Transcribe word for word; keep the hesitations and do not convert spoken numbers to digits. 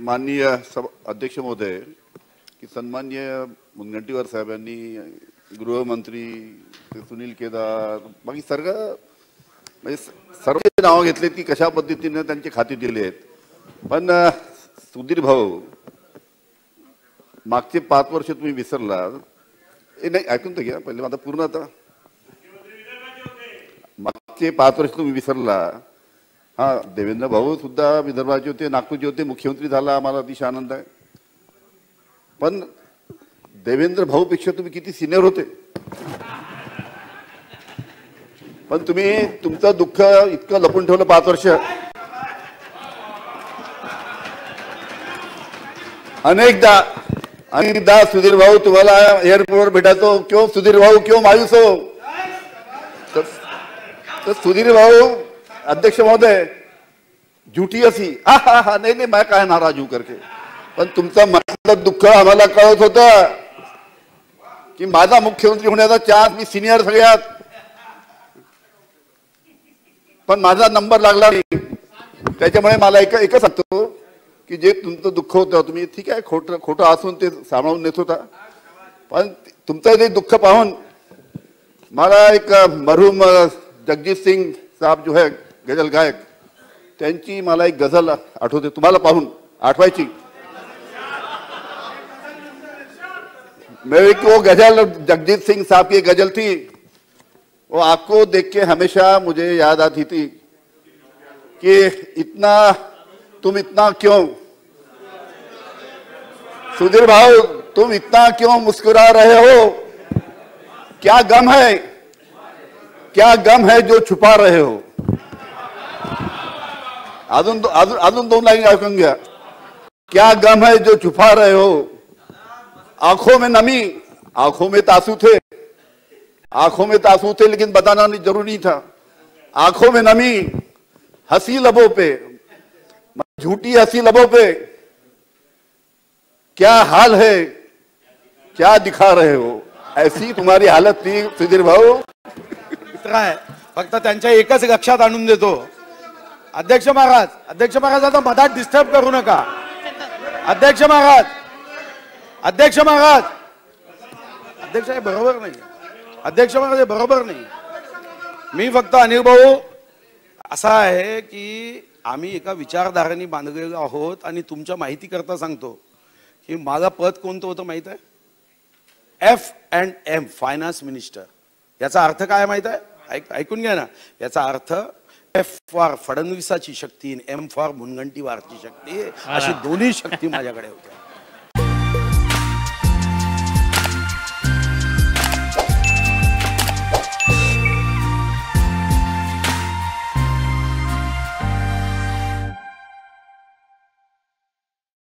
माननीय सब अध्यक्ष महोदय की सन्माननीय मुनगंटीवार साहेबांनी गृहमंत्री सुनील केदार बाकी सर्व सर्व नाव घेतले की कशा पद्धतीने त्यांची खाती दिली आहेत, पण सुधीर भाऊ मागचे पाच वर्ष तुम्ही विसरला ए नाही ऐकून तर घ्या पहिले माझा पूर्ण आता मागचे पाच वर्ष तुम्ही विसरला। हाँ, देवेंद्र भाऊ सुद्धा विदर्भाचे होते, नागपूरचे होते, मुख्यमंत्री झाला, आम्हाला अतिशय आनंद आहे, पण देवेंद्र भाऊ पेक्षा तुम्ही किती सिनियर होते, पण तुम्ही तुमचं दुःख इतकं लपून ठेवलं पाच वर्ष। अनेकदा अनेकदा सुधीर भाऊ तुम्हाला एअरपोर्टवर भेटायचो, क्यों सुधीर भाऊ क्यों मायूस हो? तर सुधीर भाऊ अध्यक्ष महोदय झूठी असी हा हा हा नहीं नहीं मैं काय नाराज हूं करके, पण तुमचं मनातलं दुःख आम्हाला कळत होतं की माझा मुख्यमंत्री होण्याचा चान्स, मी सिनियर सगळ्यात, पण माझा नंबर लागला नाही। त्याच्यामुळे मला एक एकच सांगतो की जे तुमचं दुःख होतं तुम्ही ठीक आहे खोटं खोटं असून ते सांभाळून नेत होता, पण तुमचं जे दुःख पाहून मला एक मरहूम जगजीत सिंह साहब जो है गजल गायक त्यांची मला एक गजल आठवते, तुम्हाला पाहून आठवायची। मेरी वो गजल जगजीत सिंह साहब की गजल थी, वो आपको देख के हमेशा मुझे याद आती थी कि इतना तुम इतना क्यों सुधीर भाऊ तुम इतना क्यों मुस्कुरा रहे हो, क्या गम है, क्या गम है जो छुपा रहे हो। अजून अजून दोन लाइन ऐकून घ्या, क्या गम है जो छुपा रहे हो, आंखों में नमी, आंखों में तांसू थे, आंखों में तांसू थे लेकिन बताना जरूरी था, आंखों में नमी, हंसी लबों पे, झूठी हंसी लबों पे, क्या हाल है क्या दिखा रहे हो, ऐसी तुम्हारी हालत थी सुधीर भाऊ। फक्त एक लक्षात आणून देतो अध्यक्ष महाराज, अध्यक्ष महाराज आता मधात डिस्टर्ब करू नका, अध्यक्ष महाराज अध्यक्ष महाराज अध्यक्ष हे बरोबर नाही, अध्यक्ष महाराज हे बरोबर नाही। मी फक्त अनिल भाऊ असा आहे की आम्ही एका विचारधारेने बांधलेलो आहोत, आणि तुमच्या माहिती करता सांगतो की माझा पद कोणतं होतं माहित आहे, F and M finance minister. याचा अर्थ काय माहित आहे, ऐकून घ्या ना, याचा अर्थ एफ फॉर फडणवीसाची शक्ती, एम फॉर मुनगंटीवारची शक्ती, अशी दोन्ही शक्ती माझ्याकडे होत्या।